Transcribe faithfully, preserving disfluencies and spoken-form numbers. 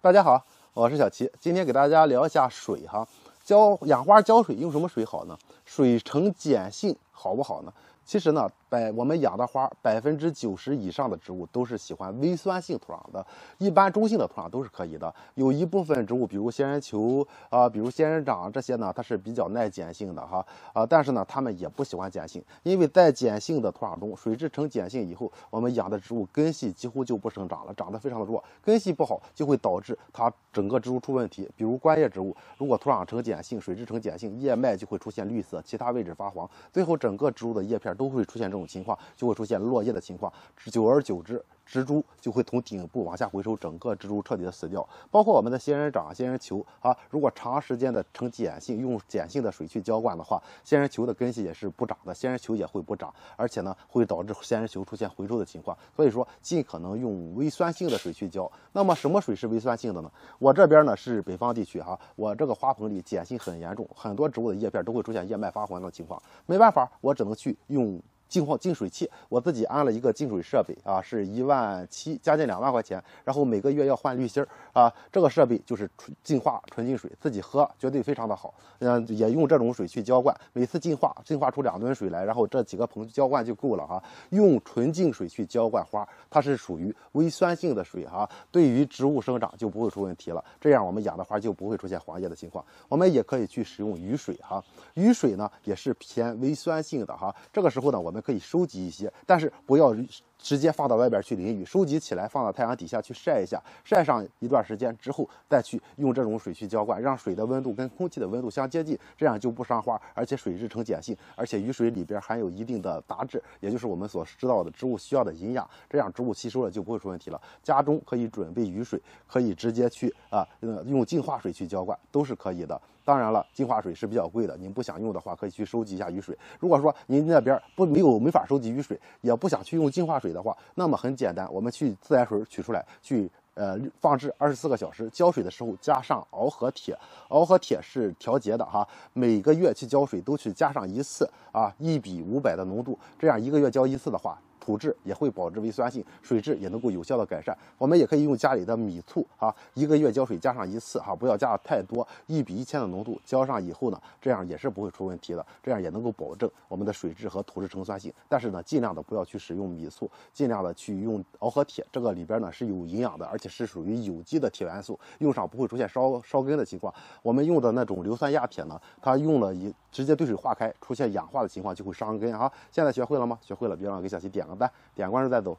大家好，我是小齐，今天给大家聊一下水哈。浇养花浇水用什么水好呢？水呈碱性好不好呢？其实呢，百我们养的花百分之九十以上的植物都是喜欢微酸性土壤的，一般中性的土壤都是可以的。有一部分植物，比如仙人球啊、呃，比如仙人掌这些呢，它是比较耐碱性的哈啊、呃，但是呢，它们也不喜欢碱性，因为在碱性的土壤中，水质呈碱性以后，我们养的植物根系几乎就不生长了，长得非常的弱，根系不好就会导致它整个植物出问题。比如观叶植物，如果土壤呈碱性，水质呈碱性，叶脉就会出现绿色，其他位置发黄，最后整个植物的叶片 都会出现这种情况，就会出现落叶的情况，久而久之，植株就会从顶部往下回收，整个植株彻底的死掉。包括我们的仙人掌、仙人球啊，如果长时间的呈碱性，用碱性的水去浇灌的话，仙人球的根系也是不长的，仙人球也会不长，而且呢会导致仙人球出现回收的情况。所以说，尽可能用微酸性的水去浇。那么什么水是微酸性的呢？我这边呢是北方地区哈、啊，我这个花盆里碱性很严重，很多植物的叶片都会出现叶脉发黄的情况。没办法，我只能去用 用净化净水器，我自己安了一个净水设备啊，是一万七，将近两万块钱，然后每个月要换滤芯啊。这个设备就是净化纯净水，自己喝绝对非常的好。嗯，也用这种水去浇灌，每次净化净化出两吨水来，然后这几个盆浇灌就够了哈、啊。用纯净水去浇灌花，它是属于微酸性的水哈、啊，对于植物生长就不会出问题了。这样我们养的花就不会出现黄叶的情况。我们也可以去使用雨水哈、啊，雨水呢也是偏微酸性的哈、啊。这个时候呢，我们 可以收集一些，但是不要 直接放到外边去淋雨，收集起来放到太阳底下去晒一下，晒上一段时间之后，再去用这种水去浇灌，让水的温度跟空气的温度相接近，这样就不伤花，而且水质呈碱性，而且雨水里边含有一定的杂质，也就是我们所知道的植物需要的营养，这样植物吸收了就不会出问题了。家中可以准备雨水，可以直接去啊、呃，用净化水去浇灌都是可以的。当然了，净化水是比较贵的，您不想用的话，可以去收集一下雨水。如果说您那边不没有没法收集雨水，也不想去用净化水 的话，那么很简单，我们去自来水取出来，去呃放置二十四个小时，浇水的时候加上螯合铁，螯合铁是调节的哈，每个月去浇水都去加上一次啊，一比五百的浓度，这样一个月浇一次的话， 土质也会保持微酸性，水质也能够有效的改善。我们也可以用家里的米醋啊，一个月浇水加上一次哈、啊，不要加太多，一比一千的浓度浇上以后呢，这样也是不会出问题的，这样也能够保证我们的水质和土质呈酸性。但是呢，尽量的不要去使用米醋，尽量的去用螯合铁，这个里边呢是有营养的，而且是属于有机的铁元素，用上不会出现烧烧根的情况。我们用的那种硫酸亚铁呢，它用了一直接对水化开，出现氧化的情况就会伤根啊。现在学会了吗？学会了，别忘了给小齐点个 点关注再走。